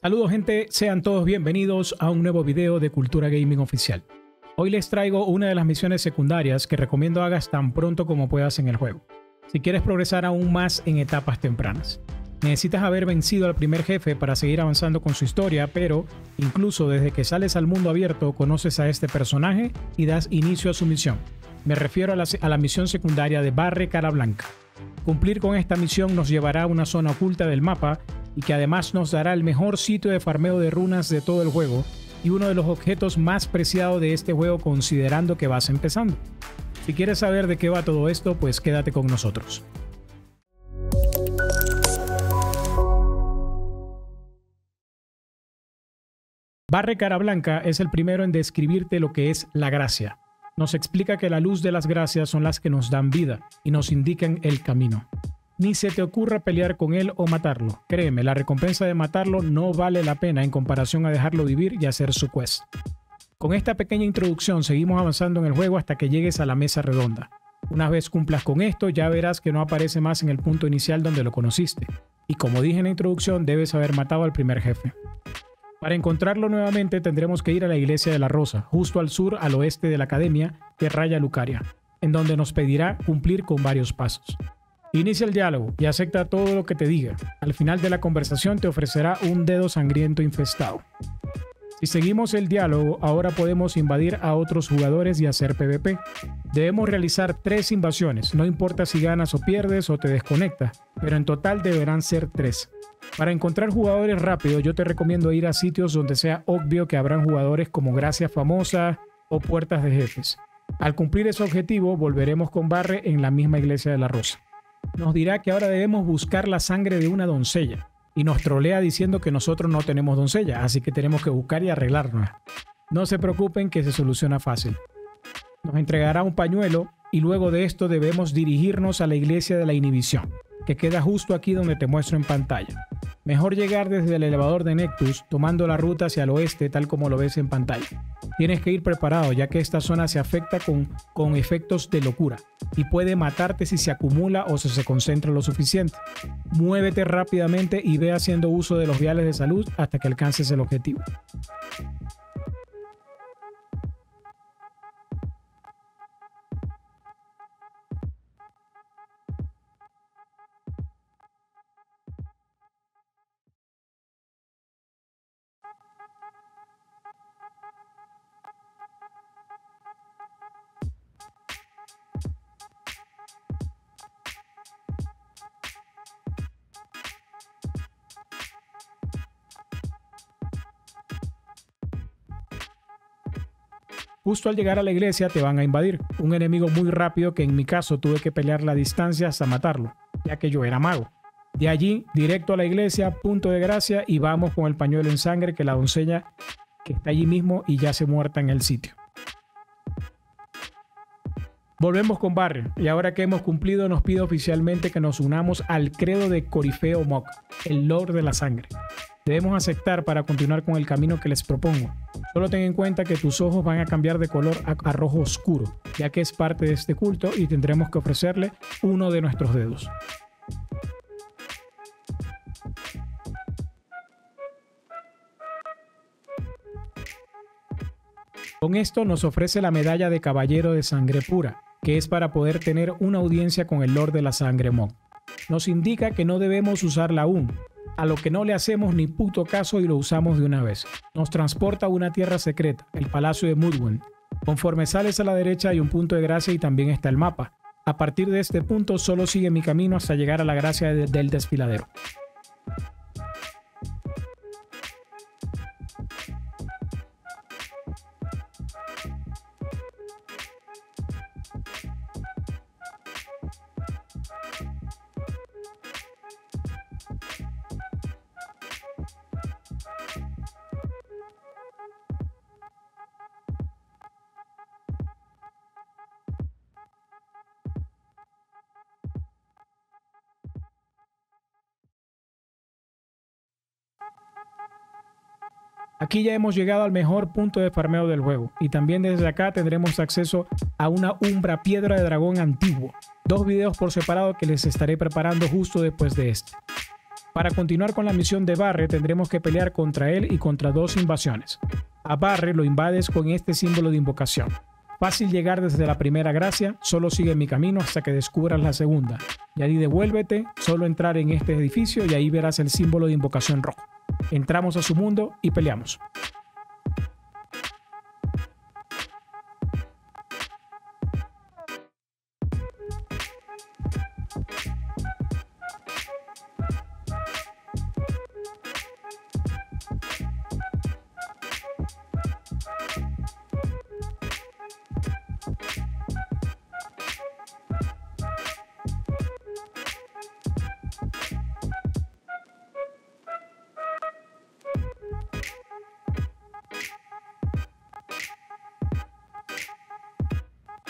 Saludos gente, sean todos bienvenidos a un nuevo video de Cultura Gaming Oficial. Hoy les traigo una de las misiones secundarias que recomiendo hagas tan pronto como puedas en el juego, si quieres progresar aún más en etapas tempranas. Necesitas haber vencido al primer jefe para seguir avanzando con su historia, pero incluso desde que sales al mundo abierto conoces a este personaje y das inicio a su misión. Me refiero a la misión secundaria de Varré Cara Blanca. Cumplir con esta misión nos llevará a una zona oculta del mapa y que además nos dará el mejor sitio de farmeo de runas de todo el juego y uno de los objetos más preciados de este juego considerando que vas empezando. Si quieres saber de qué va todo esto, pues quédate con nosotros. Varré Cara Blanca es el primero en describirte lo que es la gracia. Nos explica que la luz de las gracias son las que nos dan vida y nos indican el camino. Ni se te ocurra pelear con él o matarlo. Créeme, la recompensa de matarlo no vale la pena en comparación a dejarlo vivir y hacer su quest. Con esta pequeña introducción seguimos avanzando en el juego hasta que llegues a la mesa redonda. Una vez cumplas con esto, ya verás que no aparece más en el punto inicial donde lo conociste. Y como dije en la introducción, debes haber matado al primer jefe. Para encontrarlo nuevamente tendremos que ir a la Iglesia de la Rosa, justo al sur al oeste de la Academia de Raya Lucaria, en donde nos pedirá cumplir con varios pasos. Inicia el diálogo y acepta todo lo que te diga. Al final de la conversación te ofrecerá un dedo sangriento infestado. Si seguimos el diálogo, ahora podemos invadir a otros jugadores y hacer PvP. Debemos realizar 3 invasiones, no importa si ganas o pierdes o te desconectas, pero en total deberán ser 3. Para encontrar jugadores rápido, yo te recomiendo ir a sitios donde sea obvio que habrán jugadores como Gracia Famosa o Puertas de Jefes. Al cumplir ese objetivo, volveremos con Varré en la misma Iglesia de la Rosa. Nos dirá que ahora debemos buscar la sangre de una doncella y nos trolea diciendo que nosotros no tenemos doncella, así que tenemos que buscar y arreglarnos. No se preocupen que se soluciona fácil. Nos entregará un pañuelo y luego de esto debemos dirigirnos a la Iglesia de la Inhibición, que queda justo aquí donde te muestro en pantalla. Mejor llegar desde el Elevador de Nectus tomando la ruta hacia el oeste tal como lo ves en pantalla. Tienes que ir preparado ya que esta zona se afecta con efectos de locura y puede matarte si se acumula o si se concentra lo suficiente. Muévete rápidamente y ve haciendo uso de los viales de salud hasta que alcances el objetivo. Justo al llegar a la iglesia te van a invadir, un enemigo muy rápido que en mi caso tuve que pelear la distancia hasta matarlo, ya que yo era mago. De allí, directo a la iglesia, punto de gracia y vamos con el pañuelo en sangre que la doncella que está allí mismo y ya se muerta en el sitio. Volvemos con Varré y ahora que hemos cumplido nos pide oficialmente que nos unamos al credo de Corifeo Mok, el Lord de la Sangre. Debemos aceptar para continuar con el camino que les propongo. Solo ten en cuenta que tus ojos van a cambiar de color a rojo oscuro, ya que es parte de este culto y tendremos que ofrecerle uno de nuestros dedos. Con esto nos ofrece la medalla de Caballero de Sangre Pura, que es para poder tener una audiencia con el Lord de la Sangre Mok. Nos indica que no debemos usarla aún, a lo que no le hacemos ni puto caso y lo usamos de una vez. Nos transporta a una tierra secreta, el Palacio de Murwen. Conforme sales a la derecha hay un punto de gracia y también está el mapa. A partir de este punto solo sigue mi camino hasta llegar a la gracia del desfiladero. Aquí ya hemos llegado al mejor punto de farmeo del juego y también desde acá tendremos acceso a una Umbra Piedra de Dragón antiguo. 2 videos por separado que les estaré preparando justo después de este. Para continuar con la misión de Varré tendremos que pelear contra él y contra dos invasiones. A Varré lo invades con este símbolo de invocación. Fácil llegar desde la primera gracia, solo sigue mi camino hasta que descubras la segunda. Y ahí devuélvete, solo entrar en este edificio y ahí verás el símbolo de invocación rojo. Entramos a su mundo y peleamos.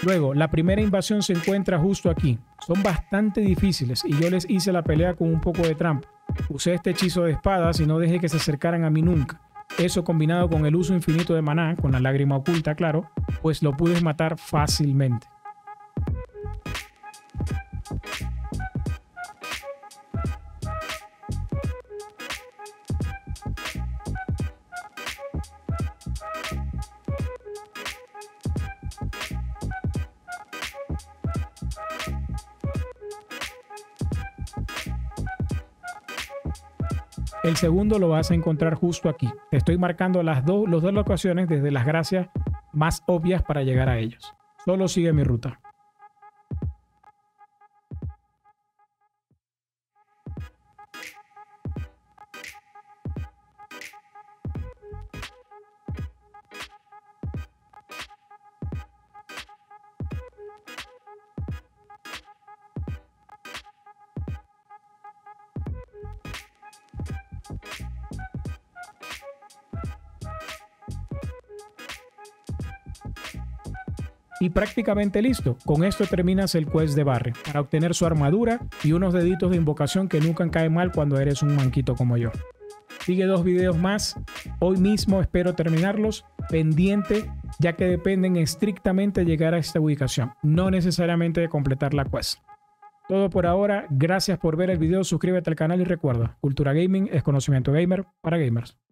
Luego, la primera invasión se encuentra justo aquí. Son bastante difíciles y yo les hice la pelea con un poco de trampa. Usé este hechizo de espadas y no dejé que se acercaran a mí nunca. Eso combinado con el uso infinito de maná, con la lágrima oculta, claro, pues lo pude matar fácilmente. El segundo lo vas a encontrar justo aquí. Te estoy marcando las dos locaciones desde las gracias más obvias para llegar a ellos. Solo sigue mi ruta. Y prácticamente listo, con esto terminas el quest de Varré para obtener su armadura y unos deditos de invocación que nunca cae mal cuando eres un manquito como yo. Sigue dos videos más, hoy mismo espero terminarlos, pendiente ya que dependen estrictamente de llegar a esta ubicación, no necesariamente de completar la quest. Todo por ahora, gracias por ver el video, suscríbete al canal y recuerda, Cultura Gaming es conocimiento gamer para gamers.